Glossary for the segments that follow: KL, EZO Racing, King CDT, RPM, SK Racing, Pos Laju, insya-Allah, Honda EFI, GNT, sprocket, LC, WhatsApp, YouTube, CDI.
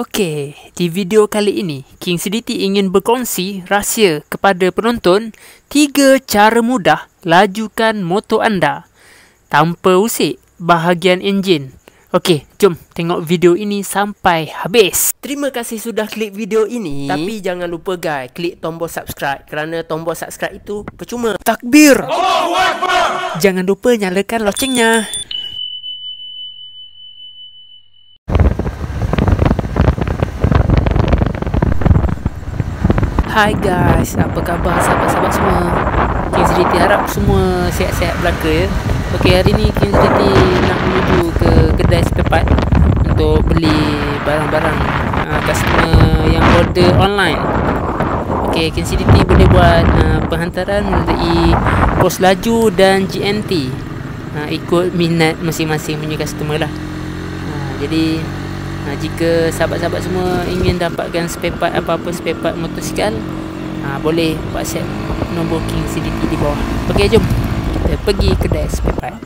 Oke, di video kali ini King CDT ingin berkongsi rahsia kepada penonton 3 cara mudah lajukan motor anda tanpa usik bahagian enjin. Okey, jom tengok video ini sampai habis. Terima kasih sudah klik video ini. Tapi jangan lupa guys, klik tombol subscribe kerana tombol subscribe itu percuma. Takbir. Allahu Akbar. Jangan lupa nyalakan loncengnya. Hai guys, apa khabar sahabat-sahabat semua? King CDT harap semua sihat-sihat belaka ya. Okey, hari ni King CDT nak menuju ke kedai spare part untuk beli barang-barang customer yang order online. Okey, King CDT boleh buat penghantaran melalui Pos Laju dan GNT, ikut minat masing-masing punya customer lah. Jadi jika sahabat-sahabat semua ingin dapatkan spare part, apa-apa spare part motosikal, boleh WhatsApp nombor King CDT di bawah. Okey, jom pergi kedai spare part.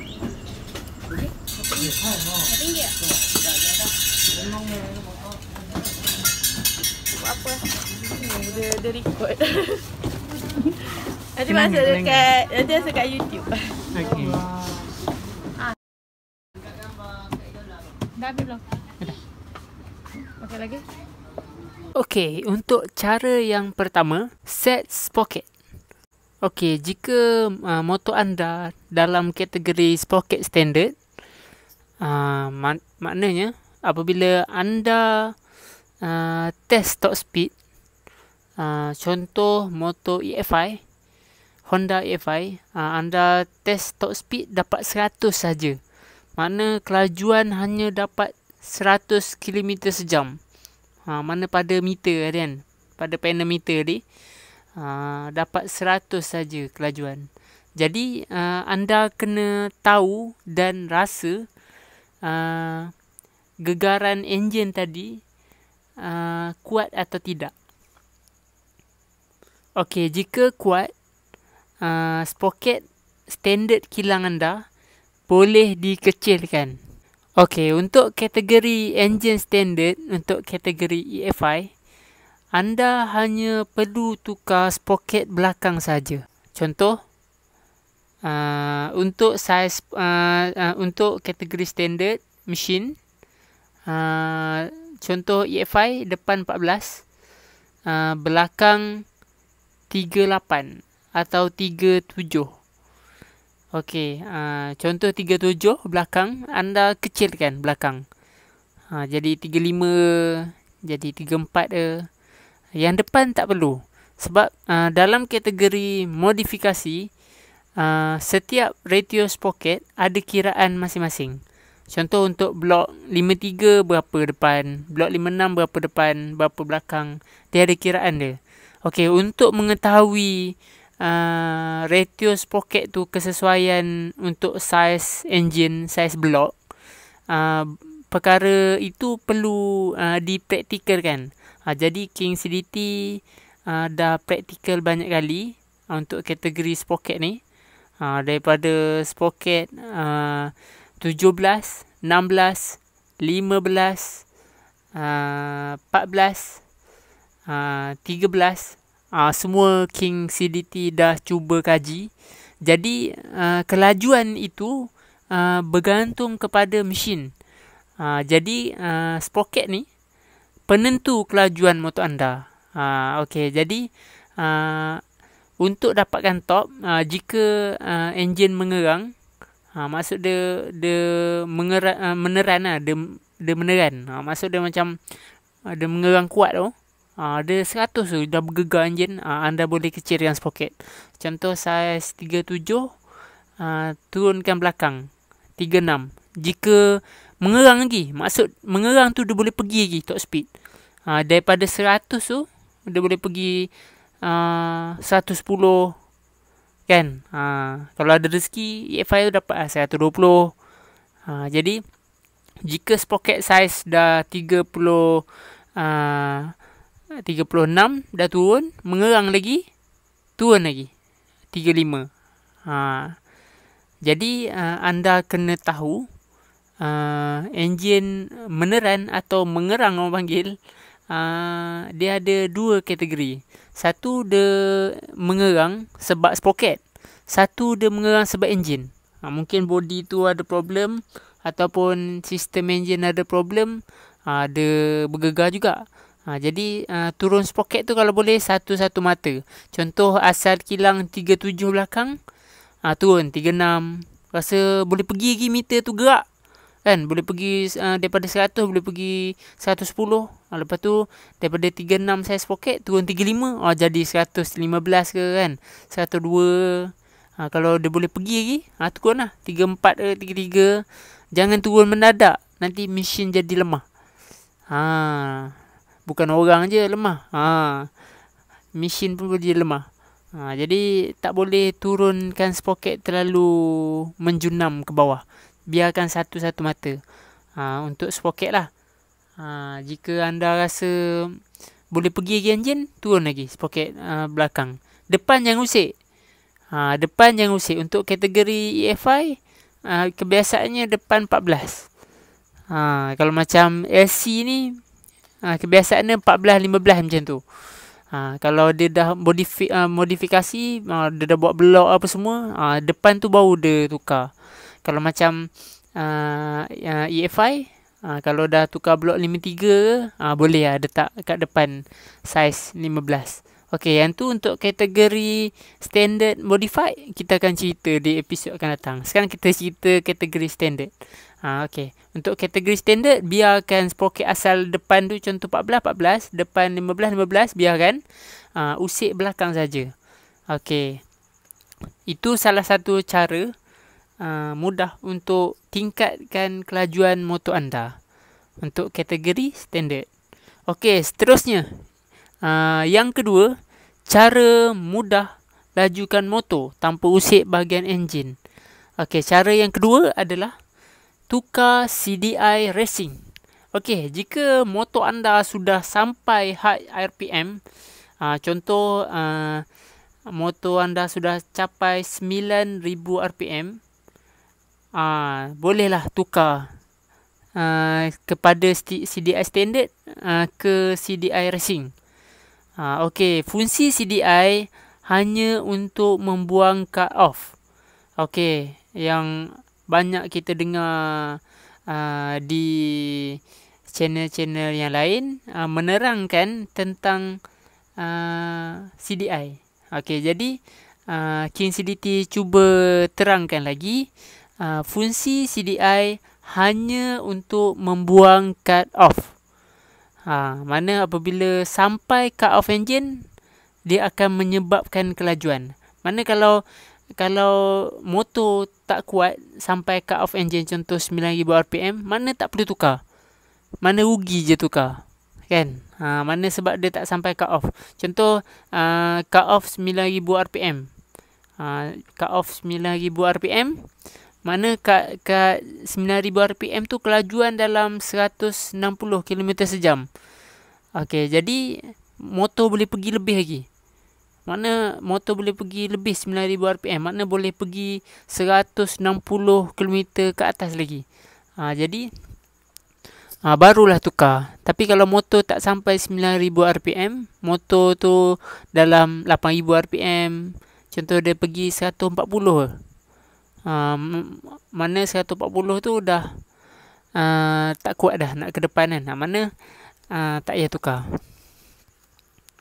Apa? Dia record. Nanti masuk dekat, nanti masuk kat YouTube. Okey. Dah habis belum? Dah. Pakai lagi. Okey, untuk cara yang pertama, set sprocket. Okey, jika motor anda dalam kategori sprocket standard, maknanya apabila anda test top speed, contoh motor EFI, Honda EFI, anda test top speed dapat 100 saja. Makna kelajuan hanya dapat 100 km sejam. Mana pada meter kan, pada panel meter ni. Dapat 100 saja kelajuan. Jadi anda kena tahu dan rasa gegaran enjin tadi kuat atau tidak. Okey, jika kuat, sprocket standard kilang anda boleh dikecilkan. Okey, untuk kategori enjin standard, untuk kategori EFI, anda hanya perlu tukar sprocket belakang saja. Contoh, untuk saiz, untuk kategori standard mesin, contoh EFI depan 14, belakang 38 atau 37. Okey, contoh 37 belakang, anda kecilkan belakang. Jadi 35, jadi 34 dah. Yang depan tak perlu, sebab dalam kategori modifikasi, setiap ratio sprocket ada kiraan masing-masing. Contoh untuk blok 53 berapa depan, blok 56 berapa depan, berapa belakang, dia ada kiraan dia. Okey, untuk mengetahui ratio sprocket tu kesesuaian untuk saiz enjin, saiz blok, perkara itu perlu dipraktikalkan. Jadi King CDT dah praktikal banyak kali untuk kategori sprocket ni, daripada sprocket 17, 16, 15, 14, 13, semua King CDT dah cuba kaji. Jadi kelajuan itu bergantung kepada mesin. Jadi sprocket ni penentu kelajuan motor anda. Okey, jadi untuk dapatkan top, jika enjin mengerang, maksud dia meneran. Maksud dia macam dia mengerang kuat tu, dia 100 tu dah bergegar enjin, anda boleh kecilkan sprocket. Contoh saiz 37, turunkan belakang 36. Jika mengerang lagi, maksud mengerang tu dia boleh pergi lagi top speed. Daripada 100 tu dia boleh pergi 110 kan. Kalau ada rezeki EFI tu dapat 120. Jadi jika sprocket size dah 36 dah turun, mengerang lagi, turun lagi 35. Jadi anda kena tahu enjin meneran atau mengerang orang panggil, dia ada dua kategori. Satu dia mengerang sebab sprocket, satu dia mengerang sebab enjin. Mungkin body tu ada problem ataupun sistem enjin ada problem, dia bergegar juga. Jadi turun sprocket tu kalau boleh satu-satu mata. Contoh asal kilang 37 belakang, turun 36. Rasa boleh pergi lagi meter tu gerak, kan? Boleh pergi daripada 100 boleh pergi 110. Lepas tu daripada 36 saya sprocket turun 35, jadi 115 ke kan, 102. Kalau dia boleh pergi lagi, turun lah 34 ke 33. Jangan turun mendadak, nanti mesin jadi lemah. Bukan orang je lemah, mesin pun jadi lemah. Jadi tak boleh turunkan sprocket terlalu menjunam ke bawah. Biarkan satu-satu mata untuk sprocket lah. Jika anda rasa boleh pergi lagi enjin, turun lagi sprocket belakang. Depan jangan usik. Depan jangan usik. Untuk kategori EFI, kebiasaannya depan 14. Kalau macam LC ni, kebiasaannya 14-15 macam tu. Kalau dia dah modifikasi, dia dah buat blok apa semua, depan tu baru dia tukar. Kalau macam EFI, kalau dah tukar blok 53, boleh lah letak kat depan saiz 15. Okey, yang tu untuk kategori standard modified, kita akan cerita di episod akan datang. Sekarang kita cerita kategori standard. Okey, untuk kategori standard biarkan sprocket asal depan tu, contoh 14 14, depan 15 15, biarkan usik belakang saja. Okey. Itu salah satu cara mudah untuk tingkatkan kelajuan motor anda untuk kategori standard. Okey, seterusnya yang kedua, cara mudah lajukan motor tanpa usik bahagian enjin. Okey, cara yang kedua adalah tukar CDI Racing. Okey, jika motor anda sudah sampai high RPM, contoh motor anda sudah capai 9000 RPM, bolehlah tukar kepada CDI standard ke CDI Racing. Okey, fungsi CDI hanya untuk membuang cut off. Okey, yang banyak kita dengar di channel-channel yang lain menerangkan tentang CDI. Okey, jadi King CDT cuba terangkan lagi, fungsi CDI hanya untuk membuang cut off. Mana apabila sampai cut off engine, dia akan menyebabkan kelajuan. Mana kalau motor tak kuat sampai cut off engine, contoh 9000 RPM, mana tak perlu tukar. Mana rugi je tukar, kan? Mana sebab dia tak sampai cut off. Contoh cut off 9000 RPM. Cut off 9000 RPM, mana kat 9000 RPM tu kelajuan dalam 160 km sejam. Okey, jadi motor boleh pergi lebih lagi. Makna motor boleh pergi lebih 9000 RPM, makna boleh pergi 160 km ke atas lagi. Jadi barulah tukar. Tapi kalau motor tak sampai 9000 RPM, motor tu dalam 8000 RPM, contoh dia pergi 140. Mana 140 tu dah tak kuat dah nak ke depan, kan? Mana tak payah tukar.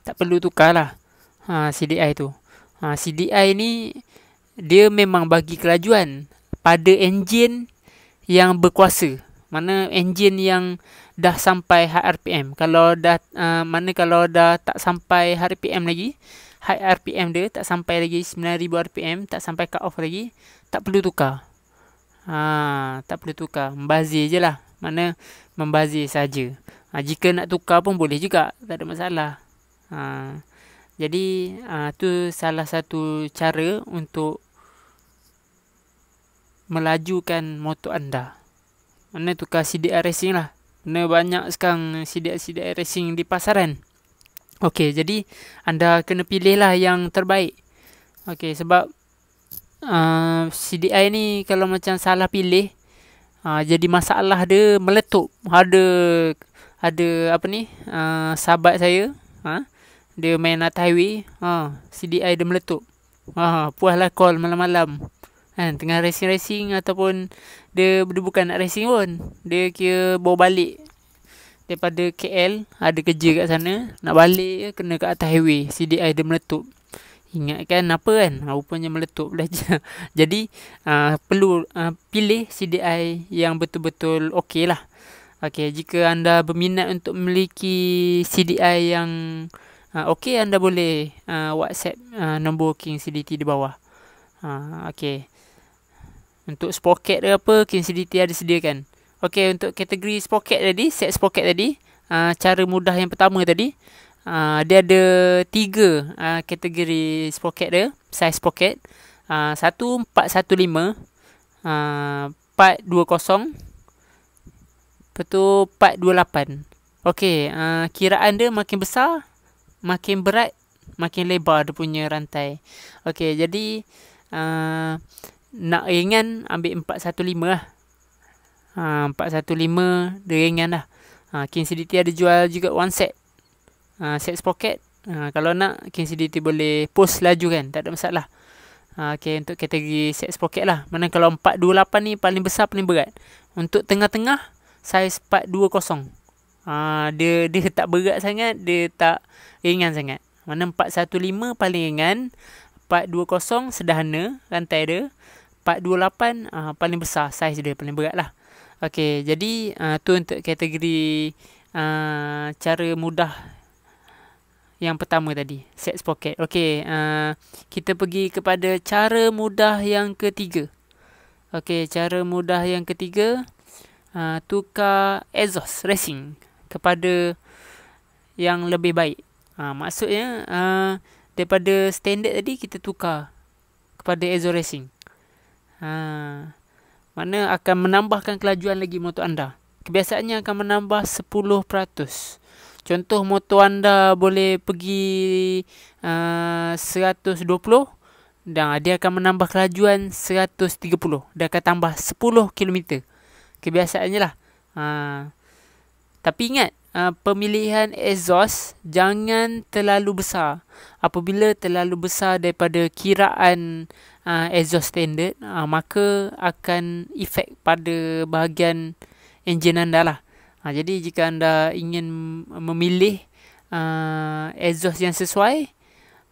Tak perlu tukar lah CDI tu. CDI ni dia memang bagi kelajuan pada enjin yang berkuasa. Mana enjin yang dah sampai high RPM. Kalau dah kalau dah tak sampai high RPM lagi, high RPM dia tak sampai lagi 9000 RPM, tak sampai cut off lagi, tak perlu tukar. Tak perlu tukar, membazir je lah. Mana membazir saja. Jika nak tukar pun boleh juga, tak ada masalah. Jadi tu salah satu cara untuk melajukan motor anda. Mana tukar CDI Racing lah. Mana banyak sekarang CDI Racing di pasaran. Okey, jadi anda kena pilih lah yang terbaik. Okey, sebab CDI ni kalau macam salah pilih, Jadi masalah dia meletup. Ada apa ni, sahabat saya, dia main atas highway, CDI dia meletup. Puaslah call malam-malam, tengah racing-racing, ataupun dia bukan nak racing pun, dia kira bawa balik daripada KL, ada kerja kat sana, nak balik kena kat atas highway, CDI dia meletup. Ingatkan apa kan, rupanya meletup belajar. Jadi perlu pilih CDI yang betul-betul okey lah. Okey, jika anda berminat untuk memiliki CDI yang okey, anda boleh WhatsApp nombor King CDT di bawah. Okey. Untuk sprocket ke apa, King CDT ada sediakan. Okey, untuk kategori sprocket tadi, set sprocket tadi, cara mudah yang pertama tadi, dia ada 3 kategori sprocket dia, size sprocket. 1415, 420. Lepas tu, part 28. Okey, kiraan dia makin besar, makin berat, makin lebar dia punya rantai. Okey, jadi nak ringan, ambil 415 lah. 415, dia ringan lah. King CDT ada jual juga one set, set sprocket. Kalau nak, King CDT boleh post laju kan, tak ada masalah. Okey, untuk kategori set sprocket lah. Mana kalau 428 ni paling besar, paling berat. Untuk tengah-tengah, size 420. Dia tak berat sangat, dia tak ringan sangat. Mana 415 paling ringan, 420 sederhana rantai dia, 428 paling besar, size dia paling berat lah. Okey, jadi tu untuk kategori cara mudah yang pertama tadi, set sprocket. Okey, kita pergi kepada cara mudah yang ketiga. Okey, cara mudah yang ketiga, tukar EZO Racing kepada yang lebih baik. Maksudnya daripada standard tadi kita tukar kepada EZO Racing. Mana akan menambahkan kelajuan lagi motor anda. Kebiasaannya akan menambah 10%. Contoh motor anda boleh pergi 120, dan dia akan menambah kelajuan 130. Dia akan tambah 10 km. Kebiasaannya lah. Tapi ingat, pemilihan exhaust jangan terlalu besar. Apabila terlalu besar daripada kiraan exhaust standard, maka akan efek pada bahagian enjin anda lah. Jadi jika anda ingin memilih exhaust yang sesuai,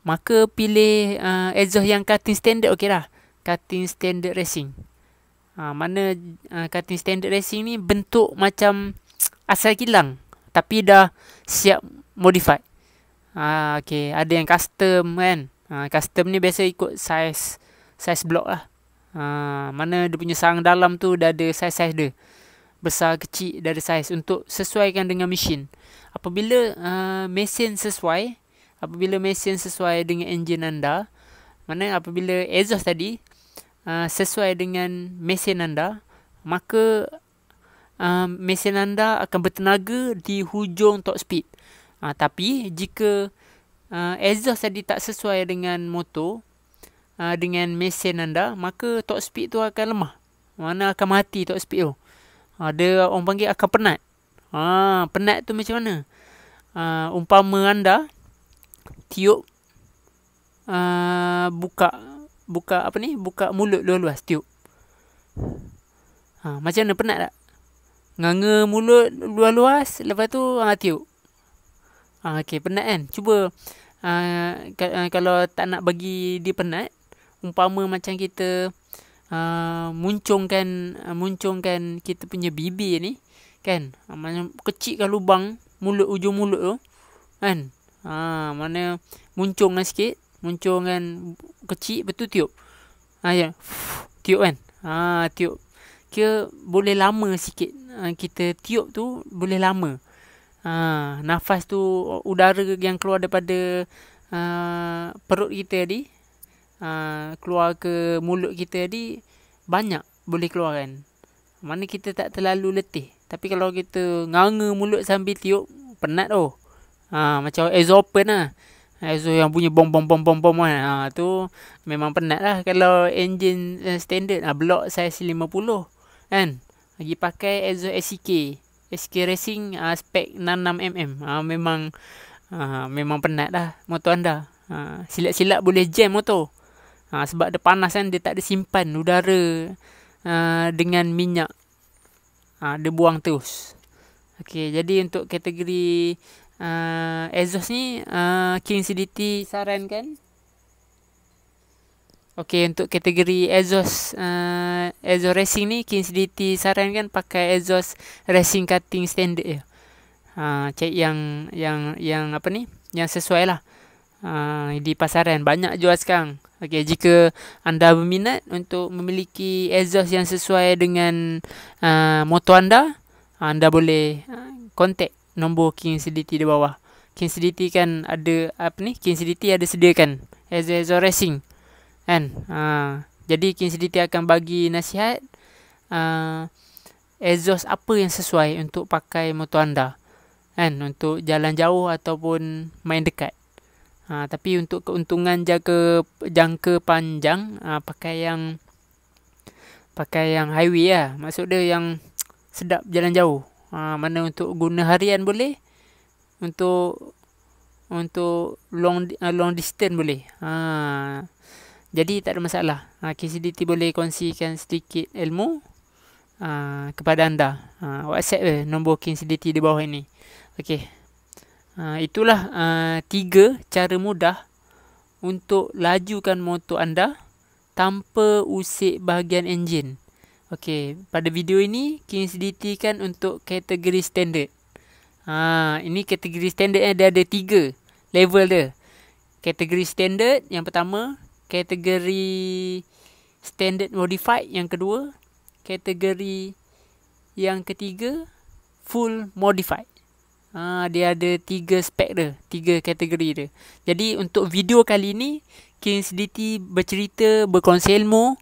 maka pilih exhaust yang cutting standard okey lah. Cutting standard racing. Mana cutting standard racing ni bentuk macam asal kilang, tapi dah siap modified. Okay, ada yang custom kan. Custom ni biasa ikut size block lah. Mana dia punya sarang dalam tu dah ada size-size dia, besar kecil dah ada size untuk sesuaikan dengan mesin. Apabila mesin sesuai dengan enjin anda, mana apabila exhaust tadi sesuai dengan mesin anda, maka mesin anda akan bertenaga di hujung top speed. Tapi jika exhaust tadi tak sesuai dengan motor, dengan mesin anda, maka top speed tu akan lemah. Mana akan mati top speed tu. Dia orang panggil akan penat. Penat tu macam mana? Umpama anda tiup, buka apa ni, buka mulut luas-luas tiup. Macam mana, penat tak? Nganga mulut luas-luas, lepas tu tiup. Okey, penat kan? Cuba kalau tak nak bagi dia penat, umpama macam kita muncungkan kita punya bibir ni kan, macam kecilkan lubang mulut, ujung mulut tu kan. Mana muncunglah sikit, muncung kan kecil, betul tiup. Ya, tiup kan. Tiup. Kira boleh lama sikit. Kita tiup tu boleh lama. Nafas tu, udara yang keluar daripada perut kita tadi, keluar ke mulut kita tadi, banyak boleh keluar kan. Mana kita tak terlalu letih. Tapi kalau kita nganga mulut sambil tiup, penat tu. Macam exhaust open lah. Exhaust yang punya bom-bom-bom-bom kan. Tu memang penat lah. Kalau enjin standard, block size 50 kan, lagi pakai EZO SK. SK Racing spek 66mm. Memang penat dah motor anda. Silap-silap boleh jam motor. Sebab dia panas kan, dia tak ada simpan udara dengan minyak. Dia buang terus. Okey, jadi untuk kategori exhaust ni King CDT sarankan. Okey, untuk kategori exhaust EZO Racing ni King CDT sarankan pakai exhaust racing cutting standard je. Cek yang apa ni? Yang sesuai lah. Di pasaran banyak jual sekarang. Okey, jika anda berminat untuk memiliki exhaust yang sesuai dengan motor anda, anda boleh kontak nombor King CDT di bawah. King CDT kan ada apa ni? King CDT ada sediakan EZO Racing kan. Jadi King CDT akan bagi nasihat exhaust apa yang sesuai untuk pakai motor anda kan, untuk jalan jauh ataupun main dekat. Tapi untuk keuntungan jangka panjang, pakai yang highway lah. Maksud dia yang sedap jalan jauh. Mana untuk guna harian boleh, untuk long distance boleh. Jadi tak ada masalah. King CDT boleh kongsikan sedikit ilmu kepada anda. WhatsApp je nombor King CDT di bawah ini. Okey. Itulah 3 cara mudah untuk lajukan motor anda tanpa usik bahagian enjin. Okey, pada video ini King CDT kan untuk kategori standard. Ini kategori standard dia ada 3 level dia. Kategori standard yang pertama, kategori standard modified yang kedua, kategori yang ketiga full modified. Dia ada 3 spek dia, 3 kategori dia. Jadi untuk video kali ni King CDT bercerita, berkongsi ilmu.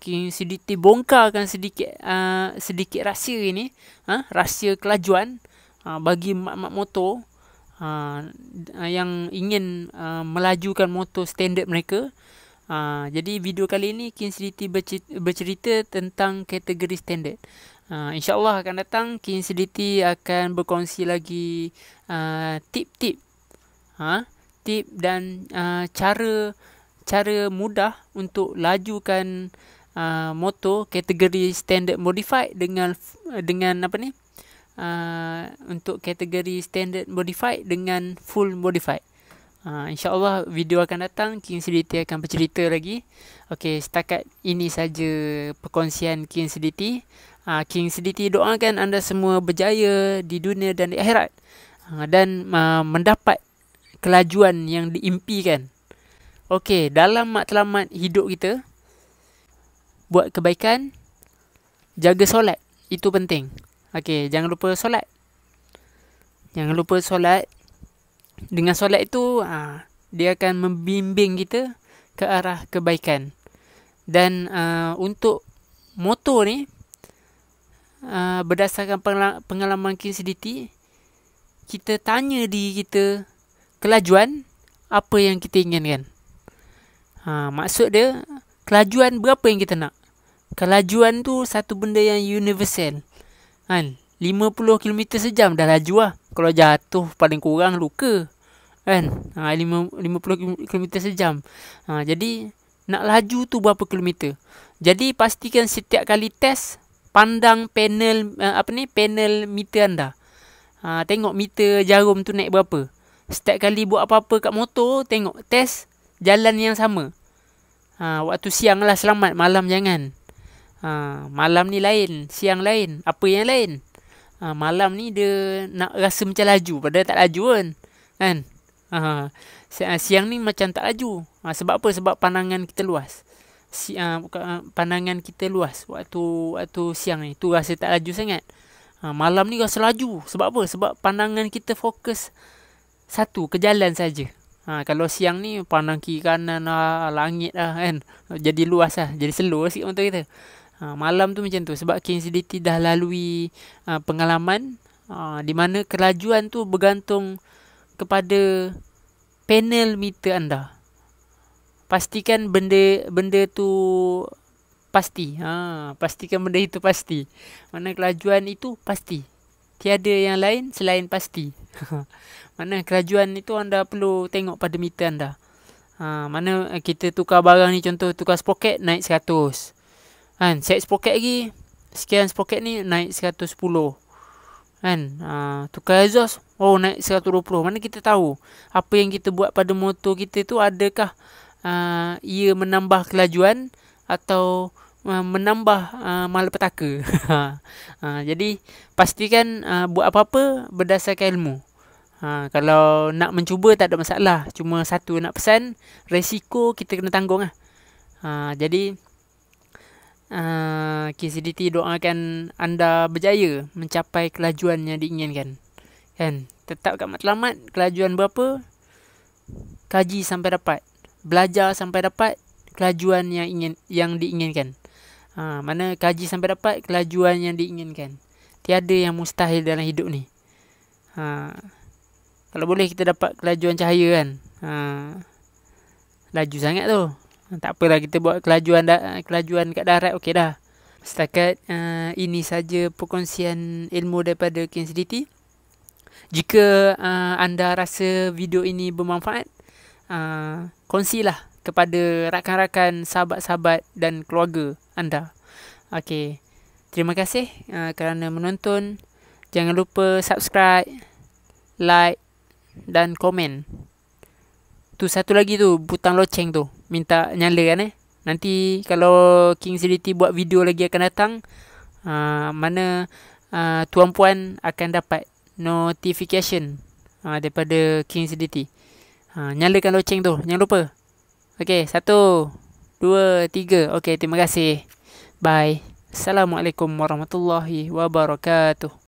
King CDT bongkarkan sedikit rahsia ini, rahsia kelajuan bagi mak-mak motor yang ingin melajukan motor standard mereka. Jadi video kali ni King CDT bercerita tentang kategori standard. InsyaAllah akan datang King CDT akan berkongsi lagi tip-tip, tip dan cara mudah untuk lajukan motor kategori standard modified dengan apa ni, untuk kategori standard modified dengan full modified. InsyaAllah video akan datang King CDT akan bercerita lagi. Okey, setakat ini saja perkongsian King CDT. King CDT doakan anda semua berjaya di dunia dan di akhirat, dan mendapat kelajuan yang diimpikan. Okey, dalam matlamat hidup kita, buat kebaikan, jaga solat, itu penting. Okey, jangan lupa solat. Jangan lupa solat. Dengan solat itu dia akan membimbing kita ke arah kebaikan. Dan untuk motor ni, berdasarkan pengalaman King CDT, kita tanya diri kita kelajuan apa yang kita inginkan. Maksud dia kelajuan berapa yang kita nak. Kelajuan tu satu benda yang universal kan. 50 km/jam dah laju lah. Kalau jatuh paling kurang luka kan. 50 km/jam. Jadi nak laju tu berapa kilometer. Jadi pastikan setiap kali test pandang panel panel meter anda. Tengok meter jarum tu naik berapa. Setiap kali buat apa-apa kat motor, tengok test jalan yang sama. Waktu siang lah selamat, malam jangan. Malam ni lain, siang lain, apa yang lain. Malam ni dia nak rasa macam laju padahal tak laju kan. Siang ni macam tak laju. Sebab apa? Sebab pandangan kita luas. Pandangan kita luas waktu siang ni tu rasa tak laju sangat. Malam ni rasa laju. Sebab apa? Sebab pandangan kita fokus satu ke jalan saja. Kalau siang ni pandang kiri kanan lah, langit lah kan, jadi luas lah, jadi slow sikit motor kita. Malam tu macam tu. Sebab King CDT dah lalui pengalaman di mana kelajuan tu bergantung kepada panel meter anda. Pastikan benda tu pasti. Pastikan benda itu pasti. Mana kelajuan itu pasti. Tiada yang lain selain pasti. Mana kelajuan itu anda perlu tengok pada meter anda. Mana kita tukar barang ni, contoh tukar sprocket naik 100. Kan, set sprocket lagi. Sekian sprocket ni naik 110. Kan, tukar exhaust naik 120. Mana kita tahu apa yang kita buat pada motor kita tu, adakah ia menambah kelajuan atau menambah malapetaka. Jadi pastikan buat apa-apa berdasarkan ilmu. Kalau nak mencuba tak ada masalah. Cuma satu nak pesan, resiko kita kena tanggung lah. Jadi King CDT doakan anda berjaya mencapai kelajuan yang diinginkan. Kan? Tetap kat matlamat. Kelajuan berapa, kaji sampai dapat. Belajar sampai dapat kelajuan yang diinginkan. Mana kaji sampai dapat kelajuan yang diinginkan. Tiada yang mustahil dalam hidup ni. Kalau boleh kita dapat kelajuan cahaya kan. Laju sangat tu. Tak apalah, kita buat kelajuan kat darat okey dah. Setakat ini saja perkongsian ilmu daripada King CDT. Jika anda rasa video ini bermanfaat, kongsilah kepada rakan-rakan, sahabat-sahabat dan keluarga anda. Okey. Terima kasih kerana menonton. Jangan lupa subscribe, like dan komen. Tu satu lagi tu butang loceng tu minta nyala kan nanti kalau King CDT buat video lagi akan datang, mana tuan puan akan dapat notification daripada King CDT. Nyalakan loceng tu, jangan lupa. Okey, 1 2 3. Okey, terima kasih. Bye. Assalamualaikum warahmatullahi wabarakatuh.